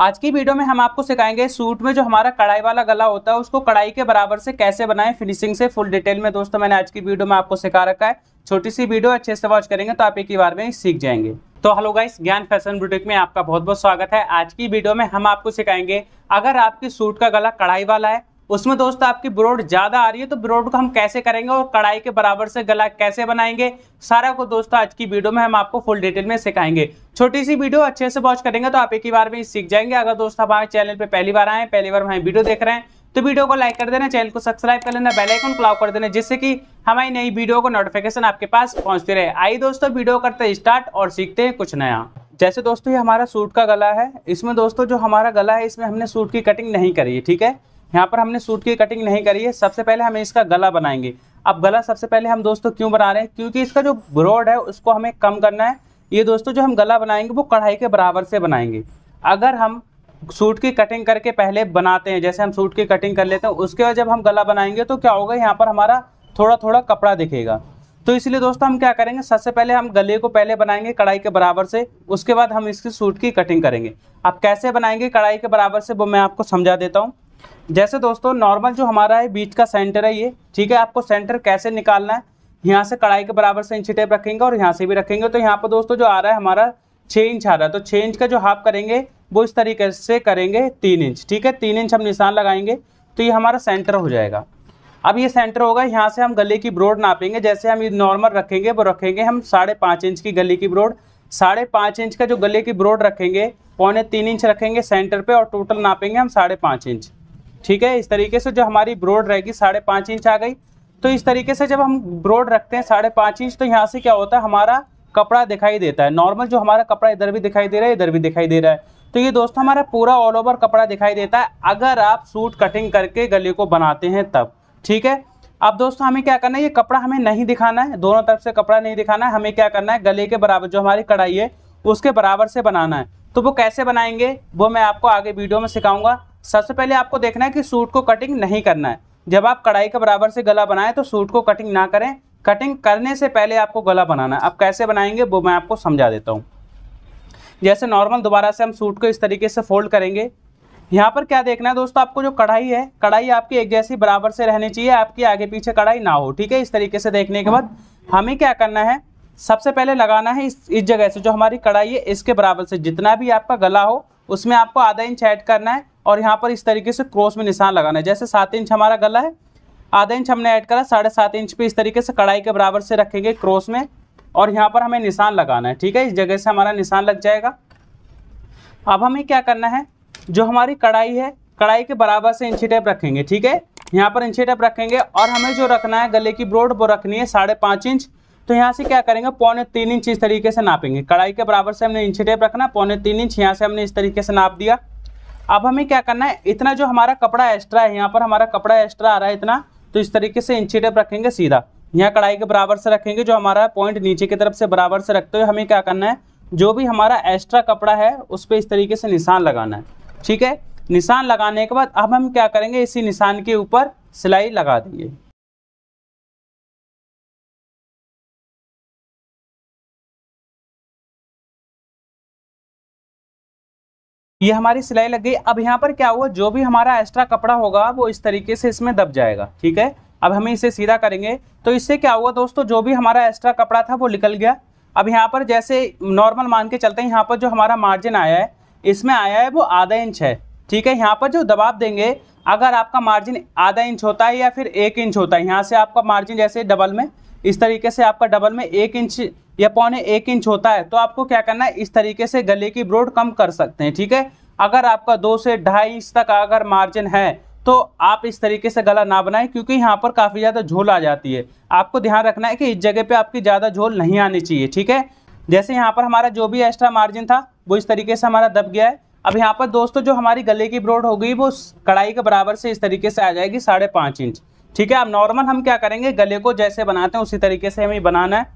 आज की वीडियो में हम आपको सिखाएंगे सूट में जो हमारा कढ़ाई वाला गला होता है उसको कढ़ाई के बराबर से कैसे बनाएं फिनिशिंग से। फुल डिटेल में दोस्तों मैंने आज की वीडियो में आपको सिखा रखा है। छोटी सी वीडियो अच्छे से वॉच करेंगे तो आप एक ही बार में सीख जाएंगे। तो hello guys, Gyan fashion boutique में आपका बहुत बहुत स्वागत है। आज की वीडियो में हम आपको सिखाएंगे अगर आपके सूट का गला कढ़ाई वाला है, उसमें दोस्तों आपकी ब्रोड ज़्यादा आ रही है तो ब्रोड को हम कैसे करेंगे और कढ़ाई के बराबर से गला कैसे बनाएंगे, सारा को दोस्तों आज की वीडियो में हम आपको फुल डिटेल में सिखाएंगे। छोटी सी वीडियो अच्छे से वॉच करेंगे तो आप एक ही बार में सीख जाएंगे। अगर दोस्तों हमारे चैनल पे पहली बार हमारी वीडियो देख रहे हैं तो वीडियो को लाइक कर देना, चैनल को सब्सक्राइब कर लेना, बेल आइकन क्लिक कर देना, जिससे कि हमारी नई वीडियो को नोटिफिकेशन आपके पास पहुंचती रहे। आई दोस्तों वीडियो करते हैं स्टार्ट और सीखते हैं कुछ नया। जैसे दोस्तों ये हमारा सूट का गला है, इसमें दोस्तों जो हमारा गला है इसमें हमने सूट की कटिंग नहीं करी है। ठीक है, यहाँ पर हमने सूट की कटिंग नहीं करी है। सबसे पहले हमें इसका गला बनाएंगे। अब गला सबसे पहले हम दोस्तों क्यों बना रहे हैं, क्योंकि इसका जो ब्रॉड है उसको हमें कम करना है। ये दोस्तों जो हम गला बनाएंगे वो कढ़ाई के बराबर से बनाएंगे। अगर हम सूट की कटिंग करके पहले बनाते हैं, जैसे हम सूट की कटिंग कर लेते हैं उसके बाद जब हम गला बनाएंगे तो क्या होगा, यहाँ पर हमारा थोड़ा थोड़ा कपड़ा दिखेगा। तो इसलिए दोस्तों हम क्या करेंगे, सबसे पहले हम गले को पहले बनाएंगे कढ़ाई के बराबर से, उसके बाद हम इसकी सूट की कटिंग करेंगे। अब कैसे बनाएंगे कढ़ाई के बराबर से वो मैं आपको समझा देता हूँ। जैसे दोस्तों नॉर्मल जो हमारा है बीच का सेंटर है ये, ठीक है, आपको सेंटर कैसे निकालना है, यहाँ से कढ़ाई के बराबर से इंच टेप रखेंगे और यहाँ से भी रखेंगे। तो यहाँ पर दोस्तों जो आ रहा है हमारा 6 इंच आ रहा है, तो 6 इंच का जो हाफ करेंगे वो इस तरीके से करेंगे 3 इंच। ठीक है, 3 इंच हम निशान लगाएंगे तो ये हमारा सेंटर हो जाएगा। अब ये सेंटर होगा, यहाँ से हम गले की ब्रोड नापेंगे। जैसे हम ये नॉर्मल रखेंगे वो रखेंगे हम 5.5 इंच की गले की ब्रोड, 5.5 इंच का जो गले की ब्रोड रखेंगे 3.25 इंच रखेंगे सेंटर पे और टोटल नापेंगे हम 5.5 इंच। ठीक है, इस तरीके से जो हमारी ब्रोड रहेगी 5.5 इंच आ गई। तो इस तरीके से जब हम ब्रोड रखते हैं 5.5 इंच तो यहाँ से क्या होता है हमारा कपड़ा दिखाई देता है। नॉर्मल जो हमारा कपड़ा इधर भी दिखाई दे रहा है, इधर भी दिखाई दे रहा है, तो ये दोस्तों हमारा पूरा ऑल ओवर कपड़ा दिखाई देता है अगर आप सूट कटिंग करके गले को बनाते हैं तब। ठीक है, अब दोस्तों हमें क्या करना है, ये कपड़ा हमें नहीं दिखाना है, दोनों तरफ से कपड़ा नहीं दिखाना है। हमें क्या करना है, गले के बराबर जो हमारी कढ़ाई है उसके बराबर से बनाना है। तो वो कैसे बनाएंगे वो मैं आपको आगे वीडियो में सिखाऊंगा। सबसे पहले आपको देखना है कि सूट को कटिंग नहीं करना है। जब आप कढ़ाई के बराबर से गला बनाएं तो सूट को कटिंग ना करें, कटिंग करने से पहले आपको गला बनाना है। अब कैसे बनाएंगे वो मैं आपको समझा देता हूँ। जैसे नॉर्मल दोबारा से हम सूट को इस तरीके से फोल्ड करेंगे। यहाँ पर क्या देखना है दोस्तों, आपको जो कढ़ाई है, कढ़ाई आपकी एक जैसी बराबर से रहनी चाहिए, आपकी आगे पीछे कढ़ाई ना हो। ठीक है, इस तरीके से देखने के बाद हमें क्या करना है, सबसे पहले लगाना है इस जगह से जो हमारी कढ़ाई है इसके बराबर से जितना भी आपका गला हो उसमें आपको आधा इंच ऐड करना है और यहाँ पर इस तरीके से क्रॉस में निशान लगाना है। जैसे 7 इंच हमारा गला है, आधा इंच हमने ऐड करा, 7.5 इंच पे इस तरीके से कढ़ाई के बराबर से रखेंगे क्रॉस में और यहाँ पर हमें निशान लगाना है। ठीक है, इस जगह से हमारा निशान लग जाएगा। अब हमें क्या करना है, जो हमारी कढ़ाई है कढ़ाई के बराबर से इंची टेप रखेंगे। ठीक है, यहाँ पर इंची टेप रखेंगे और हमें जो रखना है गले की ब्रोड वो रखनी है 5.5 इंच। तो यहाँ से क्या करेंगे 3.25 इंच इस तरीके से नापेंगे। कढ़ाई के बराबर से हमने इंची टेप रखना 3.25 इंच, यहाँ से हमने इस तरीके से नाप दिया। अब हमें क्या करना है, इतना जो हमारा कपड़ा एक्स्ट्रा है, यहाँ पर हमारा कपड़ा एक्स्ट्रा आ रहा है इतना, तो इस तरीके से इंची टेप रखेंगे सीधा, यहाँ कढ़ाई के बराबर से रखेंगे। जो हमारा पॉइंट नीचे की तरफ से बराबर से रखते हुए हमें क्या करना है, जो भी हमारा एक्स्ट्रा कपड़ा है उस पर इस तरीके से निशान लगाना है। ठीक है, निशान लगाने के बाद अब हम क्या करेंगे, इसी निशान के ऊपर सिलाई लगा देंगे। ये हमारी सिलाई लग गई। अब यहाँ पर क्या हुआ, जो भी हमारा एक्स्ट्रा कपड़ा होगा वो इस तरीके से इसमें दब जाएगा। ठीक है, अब हमें इसे सीधा करेंगे तो इससे क्या हुआ दोस्तों, जो भी हमारा एक्स्ट्रा कपड़ा था वो निकल गया। अब यहाँ पर जैसे नॉर्मल मान के चलते हैं, यहाँ पर जो हमारा मार्जिन आया है इसमें आया है वो आधा इंच है। ठीक है, यहाँ पर जो दबाव देंगे, अगर आपका मार्जिन आधा इंच होता है या फिर 1 इंच होता है, यहाँ से आपका मार्जिन जैसे डबल में, इस तरीके से आपका डबल में 1 इंच या 0.25 इंच होता है, तो आपको क्या करना है, इस तरीके से गले की ब्रोड कम कर सकते हैं। ठीक है, अगर आपका 2 से 2.5 इंच तक अगर मार्जिन है तो आप इस तरीके से गला ना बनाएं, क्योंकि यहाँ पर काफ़ी ज़्यादा झोल आ जाती है। आपको ध्यान रखना है कि इस जगह पे आपकी ज़्यादा झोल नहीं आनी चाहिए। ठीक है, जैसे यहाँ पर हमारा जो भी एक्स्ट्रा मार्जिन था वो इस तरीके से हमारा दब गया है। अब यहाँ पर दोस्तों जो हमारी गले की ब्रोड होगी वो कढ़ाई के बराबर से इस तरीके से आ जाएगी 5.5 इंच। ठीक है, अब नॉर्मल हम क्या करेंगे, गले को जैसे बनाते हैं उसी तरीके से हमें बनाना है।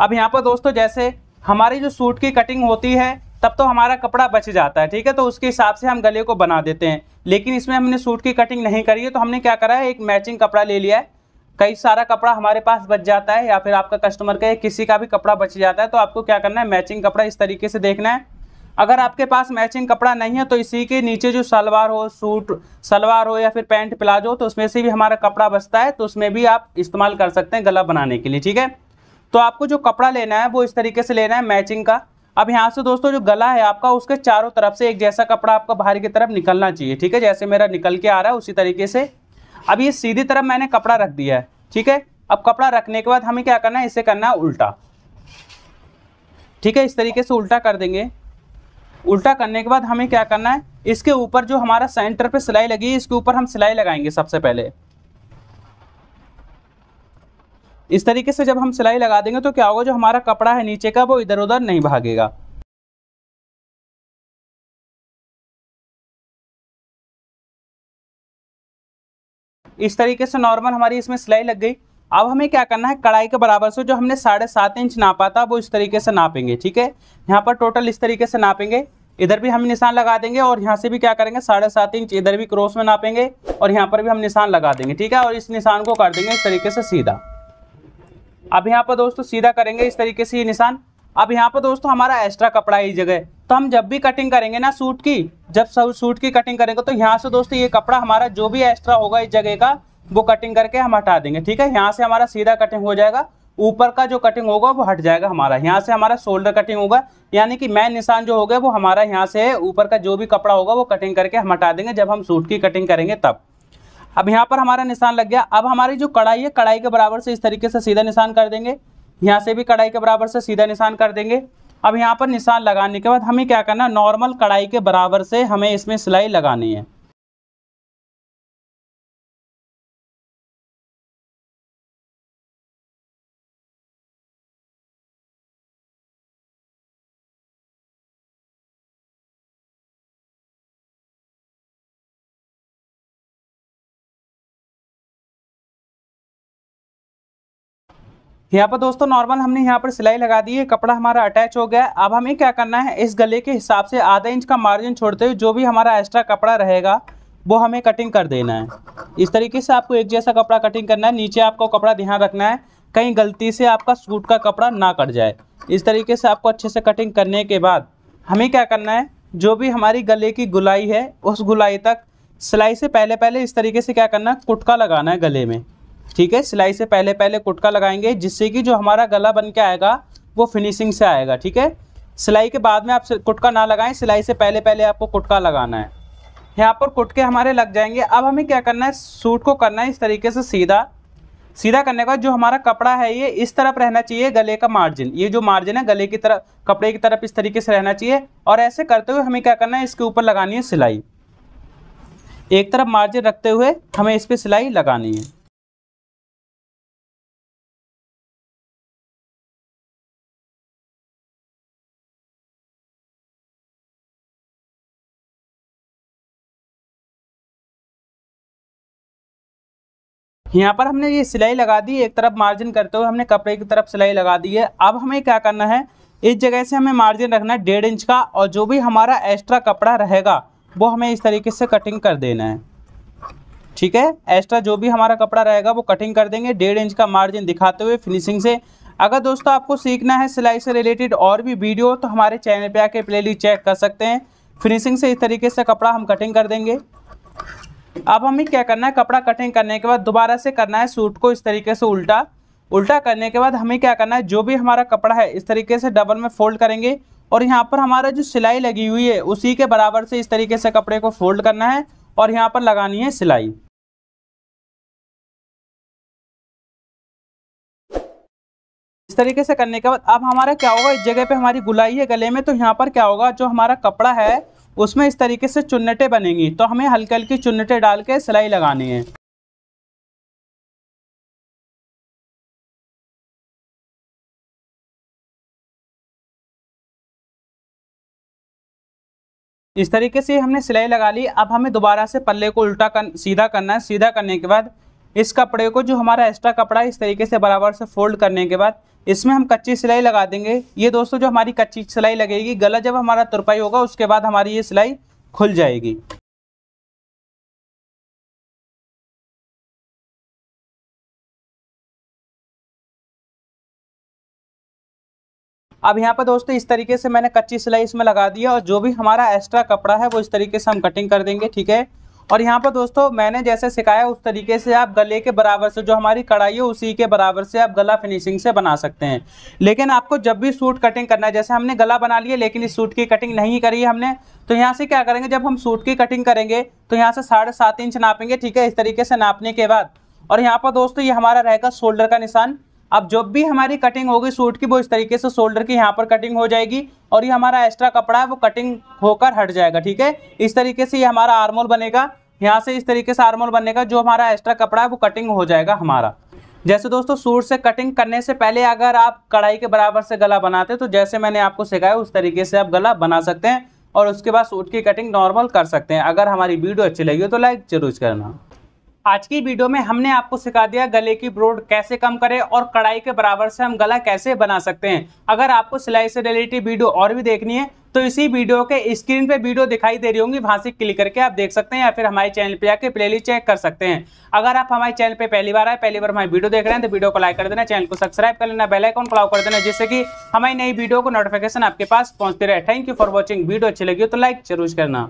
अब यहाँ पर दोस्तों जैसे हमारी जो सूट की कटिंग होती है तब तो हमारा कपड़ा बच जाता है। ठीक है, तो उसके हिसाब से हम गले को बना देते हैं, लेकिन इसमें हमने सूट की कटिंग नहीं करी है, तो हमने क्या करा है, एक मैचिंग कपड़ा ले लिया है। कई सारा कपड़ा हमारे पास बच जाता है या फिर आपका कस्टमर का किसी का भी कपड़ा बच जाता है, तो आपको क्या करना है, मैचिंग कपड़ा इस तरीके से देखना है। अगर आपके पास मैचिंग कपड़ा नहीं है तो इसी के नीचे जो सलवार हो, सूट सलवार हो या फिर पैंट प्लाजो, तो उसमें से भी हमारा कपड़ा बचता है, तो उसमें भी आप इस्तेमाल कर सकते हैं गला बनाने के लिए। ठीक है, तो आपको जो कपड़ा लेना है वो इस तरीके से लेना है मैचिंग का। अब यहाँ से दोस्तों जो गला है आपका, उसके चारों तरफ से एक जैसा कपड़ा आपका बाहर की तरफ निकलना चाहिए। ठीक है, जैसे मेरा निकल के आ रहा है उसी तरीके से। अब ये सीधी तरफ मैंने कपड़ा रख दिया है। ठीक है, अब कपड़ा रखने के बाद हमें क्या करना है, इसे करना है उल्टा। ठीक है, इस तरीके से उल्टा कर देंगे। उल्टा करने के बाद हमें क्या करना है, इसके ऊपर जो हमारा सेंटर पे सिलाई लगी है इसके ऊपर हम सिलाई लगाएंगे। सबसे पहले इस तरीके से जब हम सिलाई लगा देंगे तो क्या होगा, जो हमारा कपड़ा है नीचे का वो इधर उधर नहीं भागेगा। इस तरीके से नॉर्मल हमारी इसमें सिलाई लग गई। अब हमें क्या करना है, कढ़ाई के बराबर से जो हमने 7.5 इंच नापा था वो इस तरीके से नापेंगे। ठीक है, यहाँ पर टोटल इस तरीके से नापेंगे, इधर भी हम निशान लगा देंगे और यहाँ से भी क्या करेंगे 7.5 इंच इधर भी क्रॉस में नापेंगे और यहाँ पर भी हम निशान लगा देंगे। ठीक है, और इस निशान को कर देंगे इस तरीके से सीधा। अब यहाँ पर दोस्तों सीधा करेंगे इस तरीके से ये निशान। अब यहाँ पर दोस्तों हमारा एक्स्ट्रा कपड़ा है इस जगह, तो हम जब भी कटिंग करेंगे ना सूट की, जब सूट की कटिंग करेंगे तो यहाँ से दोस्तों ये कपड़ा हमारा जो भी एक्स्ट्रा होगा इस जगह का वो कटिंग करके हम हटा देंगे। ठीक है, यहाँ से हमारा सीधा कटिंग हो जाएगा, ऊपर का जो कटिंग होगा वो हट जाएगा हमारा। यहाँ से हमारा शोल्डर कटिंग होगा, यानी कि मेन निशान जो होगा वो हमारा यहाँ से ऊपर का जो भी कपड़ा होगा वो कटिंग करके हम हटा देंगे जब हम सूट की कटिंग करेंगे तब। अब यहाँ पर हमारा निशान लग गया। अब हमारी जो कढ़ाई है, कढ़ाई के बराबर से इस तरीके से सीधा निशान कर देंगे। यहाँ से भी कढ़ाई के बराबर से सीधा निशान कर देंगे। अब यहाँ पर निशान लगाने के बाद हमें क्या करना, नॉर्मल कढ़ाई के बराबर से हमें इसमें सिलाई लगानी है। यहाँ पर दोस्तों नॉर्मल हमने यहाँ पर सिलाई लगा दी है, कपड़ा हमारा अटैच हो गया। अब हमें क्या करना है, इस गले के हिसाब से 0.5 इंच का मार्जिन छोड़ते हुए जो भी हमारा एक्स्ट्रा कपड़ा रहेगा वो हमें कटिंग कर देना है। इस तरीके से आपको एक जैसा कपड़ा कटिंग करना है। नीचे आपको कपड़ा ध्यान रखना है कहीं गलती से आपका सूट का कपड़ा ना कट जाए। इस तरीके से आपको अच्छे से कटिंग करने के बाद हमें क्या करना है, जो भी हमारी गले की गुलाई है उस गुलाई तक सिलाई से पहले पहले इस तरीके से क्या करना है, कुटका लगाना है गले में। ठीक है, सिलाई से पहले पहले कुटका लगाएंगे जिससे कि जो हमारा गला बन के आएगा वो फिनिशिंग से आएगा। ठीक है, सिलाई के बाद में आप कुटका ना लगाएं, सिलाई से पहले पहले आपको कुटका लगाना है। यहाँ पर कुटके हमारे लग जाएंगे। अब हमें क्या करना है, सूट को करना है इस तरीके से सीधा। सीधा करने के बाद जो हमारा कपड़ा है ये इस तरफ रहना चाहिए, गले का मार्जिन, ये जो मार्जिन है गले की तरफ, कपड़े की तरफ इस तरीके से रहना चाहिए। और ऐसे करते हुए हमें क्या करना है, इसके ऊपर लगानी है सिलाई। एक तरफ मार्जिन रखते हुए हमें इस पर सिलाई लगानी है। यहाँ पर हमने ये सिलाई लगा दी, एक तरफ मार्जिन करते हुए हमने कपड़े की तरफ सिलाई लगा दी है। अब हमें क्या करना है, इस जगह से हमें मार्जिन रखना है 1.5 इंच का और जो भी हमारा एक्स्ट्रा कपड़ा रहेगा वो हमें इस तरीके से कटिंग कर देना है। ठीक है, एक्स्ट्रा जो भी हमारा कपड़ा रहेगा वो कटिंग कर देंगे 1.5 इंच का मार्जिन दिखाते हुए फिनिशिंग से। अगर दोस्तों आपको सीखना है सिलाई से रिलेटेड और भी वीडियो तो हमारे चैनल पर आके प्लेलिस्ट चेक कर सकते हैं। फिनिशिंग से इस तरीके से कपड़ा हम कटिंग कर देंगे। अब हमें क्या करना है, कपड़ा कटिंग करने के बाद दोबारा से करना है सूट को इस तरीके से उल्टा। उल्टा करने के बाद हमें क्या करना है, जो भी हमारा कपड़ा है इस तरीके से डबल में फोल्ड करेंगे और यहाँ पर हमारा जो सिलाई लगी हुई है उसी के बराबर से इस तरीके से कपड़े को फोल्ड करना है और यहाँ पर लगानी है सिलाई। इस तरीके से करने के बाद अब हमारा क्या होगा, इस जगह पे हमारी गुलाई है गले में, तो यहाँ पर क्या होगा, जो हमारा कपड़ा है उसमें इस तरीके से चुन्नटें बनेंगी, तो हमें हल्की हल्की चुन्नटें डाल के सिलाई लगानी है। इस तरीके से हमने सिलाई लगा ली। अब हमें दोबारा से पल्ले को उल्टा सीधा करना है। सीधा करने के बाद इस कपड़े को जो हमारा एक्स्ट्रा कपड़ा है इस तरीके से बराबर से फोल्ड करने के बाद इसमें हम कच्ची सिलाई लगा देंगे। ये दोस्तों जो हमारी कच्ची सिलाई लगेगी, गला जब हमारा तुरपाई होगा उसके बाद हमारी ये सिलाई खुल जाएगी। अब यहाँ पर दोस्तों इस तरीके से मैंने कच्ची सिलाई इसमें लगा दिया और जो भी हमारा एक्स्ट्रा कपड़ा है वो इस तरीके से हम कटिंग कर देंगे, ठीक है। और यहाँ पर दोस्तों मैंने जैसे सिखाया उस तरीके से आप गले के बराबर से, जो हमारी कढ़ाई है उसी के बराबर से आप गला फिनिशिंग से बना सकते हैं। लेकिन आपको जब भी सूट कटिंग करना है, जैसे हमने गला बना लिया लेकिन इस सूट की कटिंग नहीं करी है हमने, तो यहाँ से क्या करेंगे, जब हम सूट की कटिंग करेंगे तो यहाँ से 7.5 इंच नापेंगे, ठीक है। इस तरीके से नापने के बाद और यहाँ पर दोस्तों ये हमारा रहेगा शोल्डर का निशान। अब जब भी हमारी कटिंग होगी सूट की वो इस तरीके से शोल्डर की यहाँ पर कटिंग हो जाएगी और ये हमारा एक्स्ट्रा कपड़ा है वो कटिंग होकर हट जाएगा, ठीक है। इस तरीके से ये हमारा आर्मोल बनेगा, यहाँ से इस तरीके से आर्मोल बनेगा, जो हमारा एक्स्ट्रा कपड़ा है वो कटिंग हो जाएगा हमारा। जैसे दोस्तों सूट से कटिंग करने से पहले अगर आप कढ़ाई के बराबर से गला बनाते तो जैसे मैंने आपको सिखाया उस तरीके से आप गला बना सकते हैं और उसके बाद सूट की कटिंग नॉर्मल कर सकते हैं। अगर हमारी वीडियो अच्छी लगी हो तो लाइक जरूर करना। आज की वीडियो में हमने आपको सिखा दिया गले की ब्रॉड कैसे कम करें और कढ़ाई के बराबर से हम गला कैसे बना सकते हैं। अगर आपको सिलाई से रिलेटेड वीडियो और भी देखनी है तो इसी वीडियो के स्क्रीन पे वीडियो दिखाई दे रही होंगी, वहां से क्लिक करके आप देख सकते हैं या फिर हमारे चैनल पे जाकर प्लेलिस्ट चेक कर सकते हैं। अगर आप हमारे चैनल पे पहली बार आए, पहली बार हमारी वीडियो देख रहे हैं तो वीडियो को लाइक कर देना, चैनल को सब्सक्राइब कर लेना, बेल आइकन क्लिक कर देना, जिससे कि हमारी नई वीडियो को नोटिफिकेशन आपके पास पहुंचते रहे। Thank you for watching. Video अच्छी लगी हो तो लाइक जरूर करना।